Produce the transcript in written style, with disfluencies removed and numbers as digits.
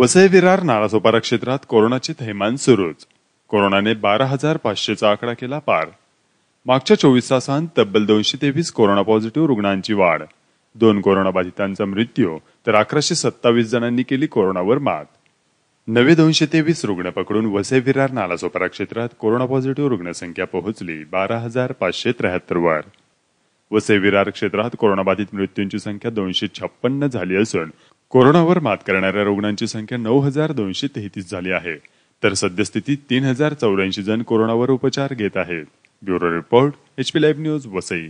वसई-विरार नालासोपारा क्षेत्रात कोरोनाचे थैमान सुरूच. कोरोनाने 12,500चा आकडा केला पार. मागच्या 24 तासांत तब्बल 223 कोरोना पॉझिटिव्ह रुग्णांची वाढ. 2 कोरोनाबाधितांचा मृत्यू तर 1127 जणांनी केली कोरोनावर मात. नवे 223 रुग्ण पकडून वसई-विरार नालासोपारा क्षेत्रात कोरोना पॉझिटिव्ह रुग्णसंख्या पोहोचली 12,573 वर. वसई-विरार क्षेत्रात कोरोनाबाधित मृत्यूंची संख्या 256 झाली असून कोरोनावर मात करणाऱ्या रुग्णांची संख्या 9,233 झाली आहे. तर सद्यस्थितीत 3,084 जण कोरोनावर उपचार घेत आहेत. Bureau report HP live news Vasai.